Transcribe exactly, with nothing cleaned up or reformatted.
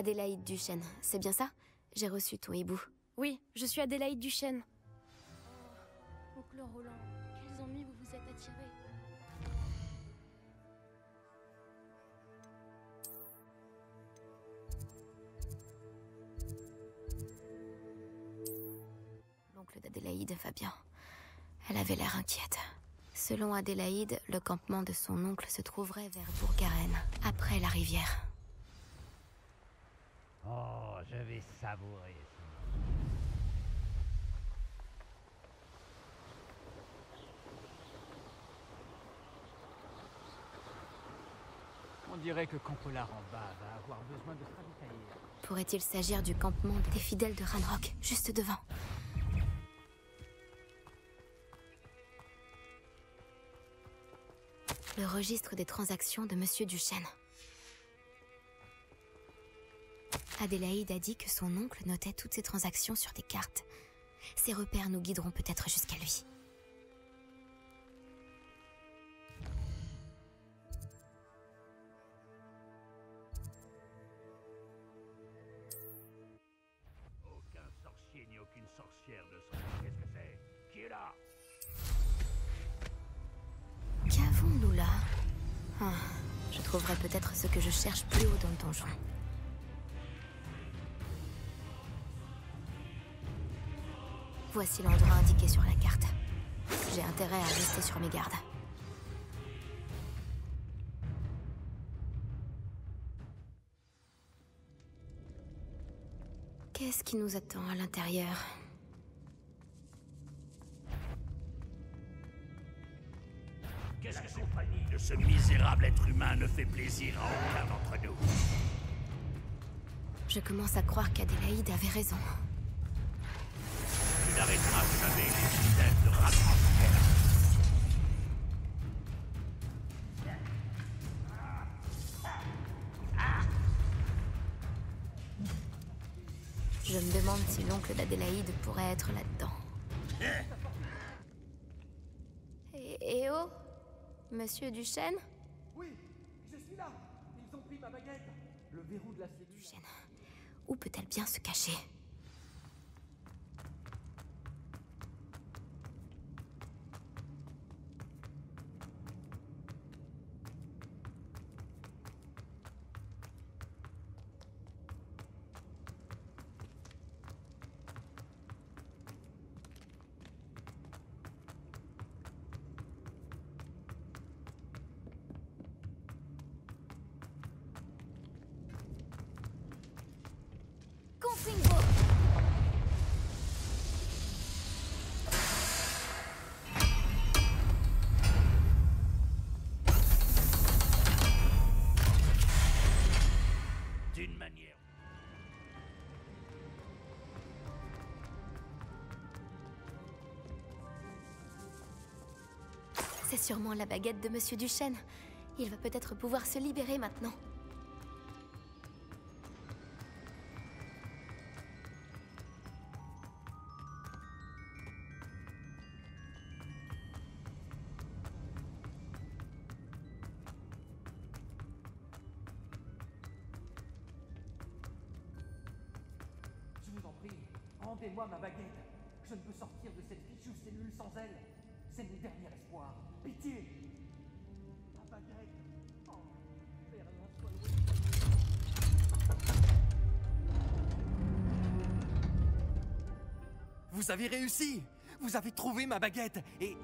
Adélaïde Duchêne, c'est bien ça? J'ai reçu ton hibou. Oui, je suis Adélaïde Duchêne. Oncle Roland, quels ennuis vous vous êtes attirés? L'oncle d'Adélaïde, Fabien. Elle avait l'air inquiète. Selon Adélaïde, le campement de son oncle se trouverait vers Bourgaren, après la rivière. Oh, je vais savourer ça. On dirait que Campolar en bas va avoir besoin de se ravitailler. Pourrait-il s'agir du campement des fidèles de Ranrok, juste devant? Le registre des transactions de Monsieur Duchêne. Adélaïde a dit que son oncle notait toutes ses transactions sur des cartes. Ces repères nous guideront peut-être jusqu'à lui. Aucun sorcier ni aucune sorcière ne sera. Qu'est-ce que c'est? Qui est là? Qu'avons-nous là? Ah, je trouverai peut-être ce que je cherche plus haut dans le donjon. Voici l'endroit indiqué sur la carte. J'ai intérêt à rester sur mes gardes. Qu'est-ce qui nous attend à l'intérieur? Qu'est-ce que la compagnie de ce misérable être humain ne fait plaisir à aucun d'entre nous? Je commence à croire qu'Adélaïde avait raison. N'arrêtera jamais les fidèles de Ranrok. Je me demande si l'oncle d'Adélaïde pourrait être là-dedans. Eh et, et oh, Monsieur Duchêne? Oui, je suis là. Ils ont pris ma baguette. Le verrou de la cellule. Duchêne, où peut-elle bien se cacher? D'une manière. C'est sûrement la baguette de Monsieur Duchêne. Il va peut-être pouvoir se libérer maintenant. Rendez-moi ma baguette. Je ne peux sortir de cette fichue cellule sans elle. C'est mon dernier espoir. Pitié. Ma baguette. Oh, faire un soin. Vous avez réussi. Vous avez trouvé ma baguette et...